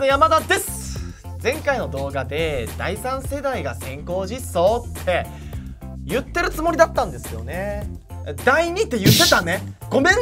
ズ山田です。前回の動画で第3世代が先行実装って言ってるつもりだったんですよね。第2って言ってたね。ごめんね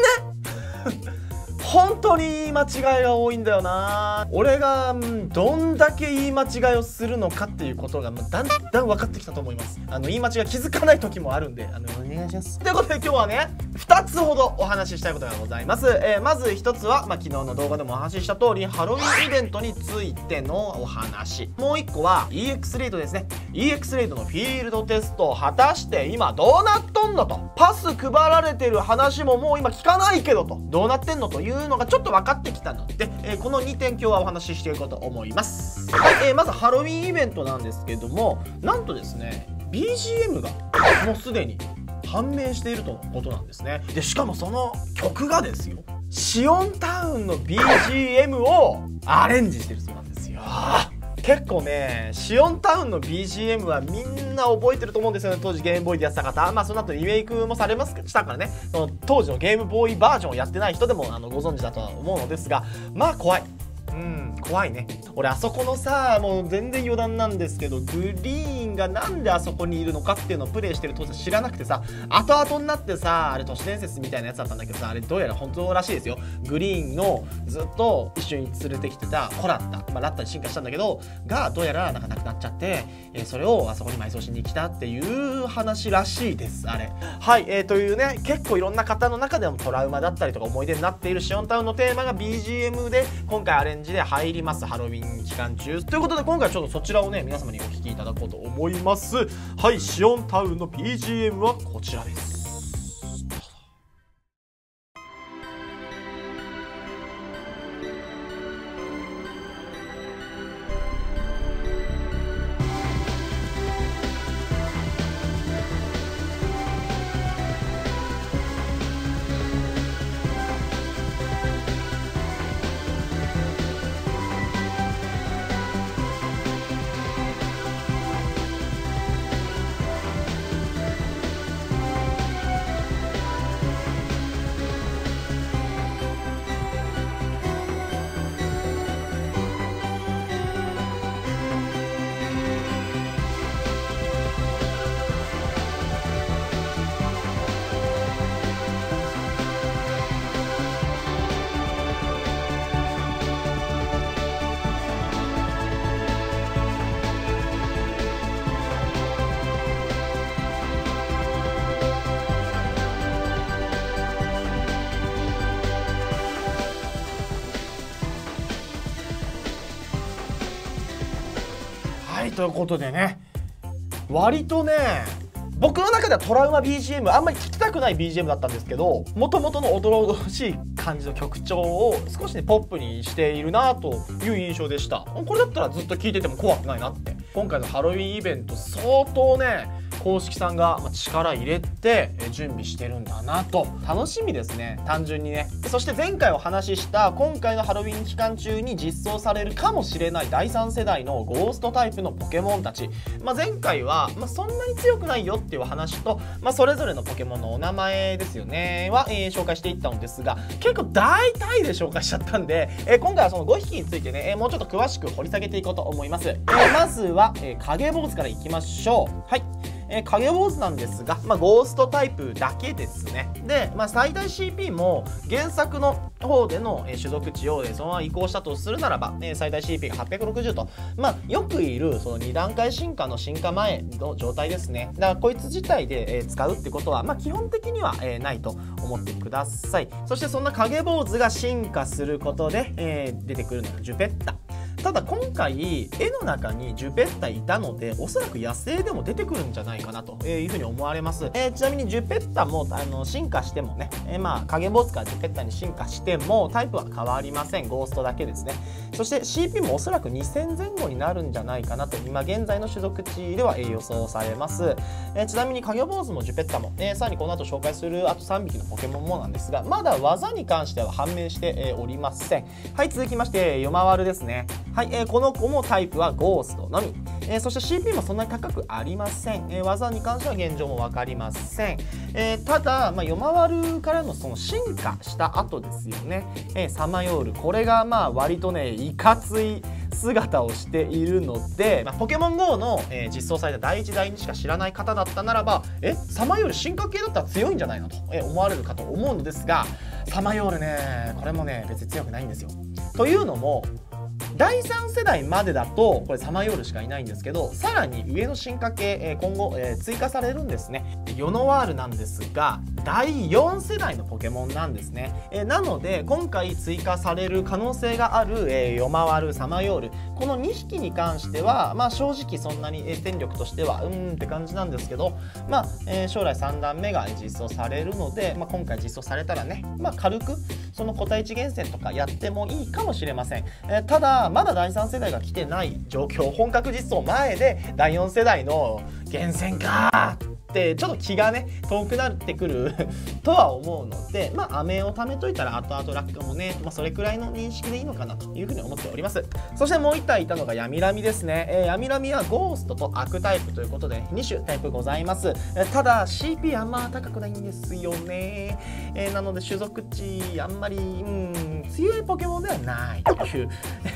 本当に言い間違いが多いんだよな。俺がどんだけ言い間違いをするのかっていうことがだんだん分かってきたと思います。言い間違い気づかない時もあるんでお願いします。ということで今日はね2つほどお話ししたいことがございます。まず1つは、昨日の動画でもお話しした通りハロウィンイベントについてのお話、もう1個は EX レイドですね。 EX レイドのフィールドテスト、果たして今どうなっとんのと、パス配られてる話ももう今聞かないけどと、どうなってんのというのがちょっと分かってきたので、この2点今日はお話ししていこうと思います。はい、まずハロウィンイベントなんですけども、なんとですね BGM がもうすでに判明しているとのことなんですね。でしかもその曲がですよ、シオンタウンの BGM をアレンジしてるそうなんですよ。結構ねシオンタウンの BGM はみんな覚えてると思うんですよね。当時ゲームボーイでやってた方、その後リメイクもされましたからね、その当時のゲームボーイバージョンをやってない人でもご存知だとは思うのですが、怖い。怖いね。俺あそこのさ、もう全然余談なんですけど、グリーンがなんであそこにいるのかっていうのをプレイしてる当時知らなくてさ、後々になってさ、あれ都市伝説みたいなやつだったんだけどさ、あれどうやら本当らしいですよ。グリーンのずっと一緒に連れてきてたコラッタ、ラッタに進化したんだけどがどうやらなんかなくなっちゃって、それをあそこに埋葬しに来たっていう話らしいですあれ。はい、というね、結構いろんな方の中でもトラウマだったりとか思い出になっているシオンタウンのテーマが BGM で今回アレンジで入ります、ハロウィン期間中ということで、今回ちょっとそちらをね皆様にお聞きいただこうと思います。はい、シオンタウンの BGM はこちらです。ということでね、割とね僕の中ではトラウマ BGM、 あんまり聞きたくない BGM だったんですけど、もともとのおどろおどろしい感じの曲調を少しねポップにしているなという印象でした。これだったらずっと聴いてても怖くないなって。今回のハロウィンイベント相当ね公式さんが力入れて準備してるんだなと、楽しみですね単純にね。そして前回お話しした今回のハロウィン期間中に実装されるかもしれない第3世代のゴーストタイプのポケモンたち、前回は、そんなに強くないよっていう話と、それぞれのポケモンのお名前ですよねは、紹介していったのですが、結構大体で紹介しちゃったんで、今回はその5匹についてね、もうちょっと詳しく掘り下げていこうと思います。まずは、影坊主からいきましょう。はい。影坊主なんですが、ゴーストタイプだけですね。で、最大 CP も原作の方での種族値をそのまま移行したとするならば、最大 CP が860と、よくいるその2段階進化の進化前の状態ですね。だからこいつ自体で使うってことは、基本的にはないと思ってください。そしてそんな影坊主が進化することで、出てくるのがジュペッタ。ただ今回絵の中にジュペッタいたので、おそらく野生でも出てくるんじゃないかなというふうに思われます。ちなみにジュペッタも進化してもね、影坊主からジュペッタに進化してもタイプは変わりません。ゴーストだけですね。そして CP もおそらく2000前後になるんじゃないかなと今現在の種族値では予想されます。ちなみに影坊主もジュペッタも、さらにこの後紹介するあと3匹のポケモンもなんですが、まだ技に関しては判明しておりません。はい、続きましてヨマワルですね。はい、この子もタイプはゴーストのみ。そして CP もそんなに高くありません。技に関しては現状も分かりません。ただ、夜回るからのその進化した後ですよね。さまよる、これがまあ割とねいかつい姿をしているので、ポケモン GO の、実装された第1第2しか知らない方だったならば、サマヨール進化系だったら強いんじゃないのと思われるかと思うのですが、サマヨールねこれもね別に強くないんですよ。というのも第3世代までだとこれサマヨールしかいないんですけど、さらに上の進化系、今後、追加されるんですね。ヨノワールなんですが第4世代のポケモンなんですね。なので今回追加される可能性がある、ヨマワル、サマヨール、この2匹に関しては、正直そんなに戦力としてはって感じなんですけど、将来3段目が実装されるので、今回実装されたらね、軽くその個体値厳選とかやってもいいかもしれません。ただまだ第3世代が来てない状況、本格実装前で第4世代の厳選かってちょっと気がね遠くなってくるとは思うので、飴を貯めといたら後々楽もね、それくらいの認識でいいのかなというふうに思っております。そしてもう1体いたのが闇ラミですね。闇ラミはゴーストと悪タイプということで2種タイプございます。ただ CP あんま高くないんですよね。なので種族値あんまり強いポケモンではないという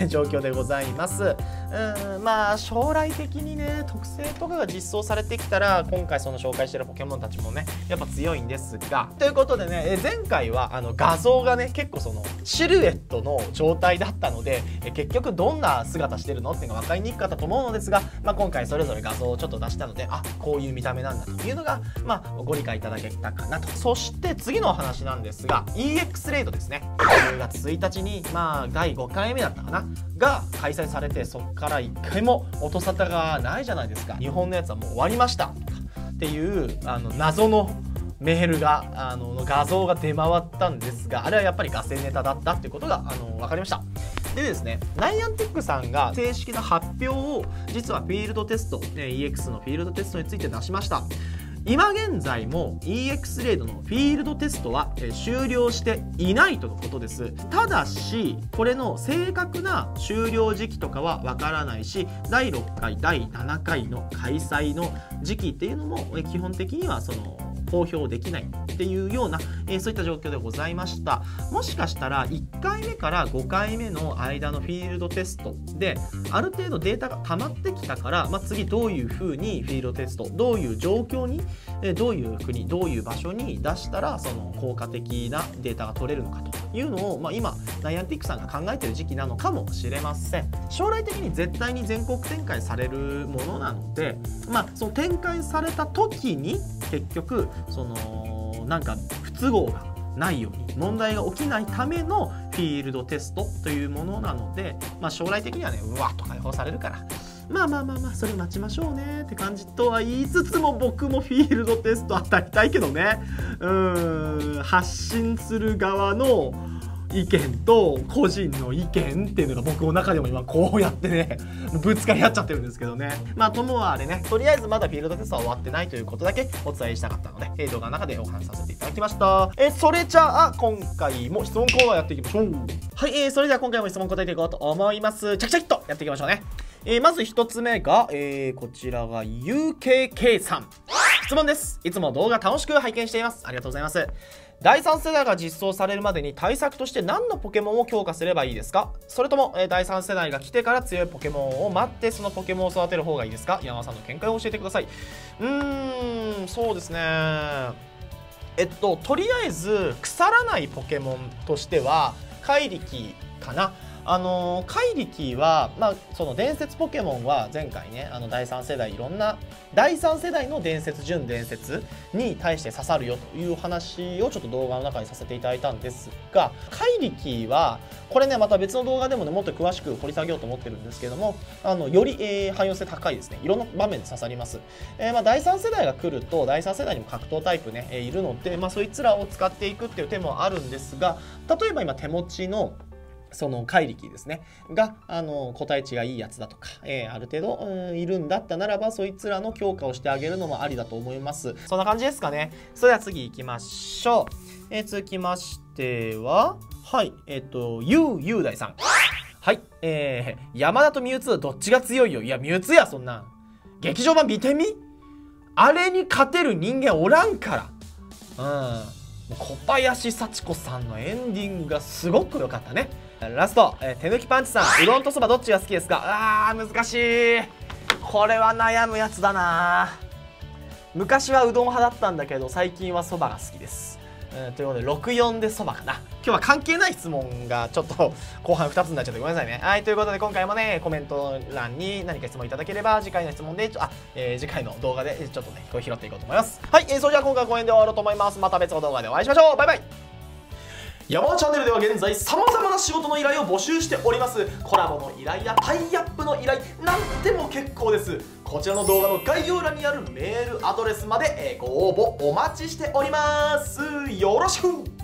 状況でございます。将来的にね特性とかが実装されてきたら、今回その紹介してるポケモンたちもねやっぱ強いんですが、ということでね、前回は画像がね結構そのシルエットの状態だったので、結局どんな姿してるのっていうのが分かりにくかったと思うのですが、今回それぞれ画像をちょっと出したので、こういう見た目なんだというのがご理解いただけたかなと。そして次のお話なんですが EX レイドですね。10月1日に第5回目だったかなが開催されて、そっから1回も音沙汰がないじゃないですか。日本のやつはもう終わりましたっていう謎のメールが画像が出回ったんですが、あれはやっぱりガセネタだったっていうことが分かりました。でですね、ナイアンティックさんが正式な発表を、実はフィールドテスト EX のフィールドテストについて出しました。今現在も EX レイドのフィールドテストは終了していないとのことです。ただしこれの正確な終了時期とかはわからないし、第6回第7回の開催の時期っていうのも基本的にはその公表できないっていうような、そういった状況でございました。もしかしたら1回目から5回目の間のフィールドテストである程度データが溜まってきたから、次どういう風にフィールドテスト、どういう状況に、どういう国、どういう場所に出したらその効果的なデータが取れるのかというのを、今ナイアンティックさんが考えている時期なのかもしれません。将来的に絶対に全国展開されるものなので、その展開された時に結局そのなんか不都合がないように、問題が起きないためのフィールドテストというものなので、将来的にはねうわっと解放されるから。それ待ちましょうねって感じとは言いつつも、僕もフィールドテスト当たりたいけどね、発信する側の意見と個人の意見っていうのが僕の中でも今こうやってねぶつかり合っちゃってるんですけどね。ともはあれね、とりあえずまだフィールドテストは終わってないということだけお伝えしたかったので、動画の中でお話しさせていただきました。それじゃあ今回も質問コーナーやっていきましょう。はい、それでは今回も質問答えていこうと思います。チャキチャキっとやっていきましょうね。まず1つ目が、こちらが UKK さん、質問です。いつも動画楽しく拝見しています。ありがとうございます。第3世代が実装されるまでに対策として何のポケモンを強化すればいいですか？それとも第3世代が来てから強いポケモンを待って、そのポケモンを育てる方がいいですか？山田さんの見解を教えてください。そうですね、とりあえず腐らないポケモンとしては怪力かな。怪力は、その伝説ポケモンは前回ね、第3世代いろんな第3世代の伝説、準伝説に対して刺さるよという話をちょっと動画の中にさせていただいたんですが、怪力はこれねまた別の動画でもねもっと詳しく掘り下げようと思ってるんですけども、より、汎用性高いですね。いろんな場面で刺さります。第3世代が来ると、第3世代にも格闘タイプねいるので、そいつらを使っていくっていう手もあるんですが、例えば今手持ちのその怪力ですねが個体値がいいやつだとか、ある程度いるんだったならば、そいつらの強化をしてあげるのもありだと思います。そんな感じですかね。それでは次行きましょう。続きましては、はい、ゆうゆうだいさん、はい、山田とミュウツーどっちが強いよ。いや、ミュウツーや、そんなん。劇場版見てみ？あれに勝てる人間おらんから。うん。小林幸子さんのエンディングがすごく良かったね。ラスト、手抜きパンチさん、うどんとそばどっちが好きですか？あー、難しい。これは悩むやつだな。昔はうどん派だったんだけど、最近はそばが好きです。ということで、64でそばかな。今日は関係ない質問がちょっと後半2つになっちゃってごめんなさいね。はい、ということで今回もね、コメント欄に何か質問いただければ、次回の質問で、次回の動画でちょっとね、こう拾っていこうと思います。はい、それじゃあ今回はこの辺で終わろうと思います。また別の動画でお会いしましょう。バイバイ。ヤマダチャンネルでは現在様々な仕事の依頼を募集しております。コラボの依頼やタイアップの依頼なんでも結構です。こちらの動画の概要欄にあるメールアドレスまでご応募お待ちしております。よろしく。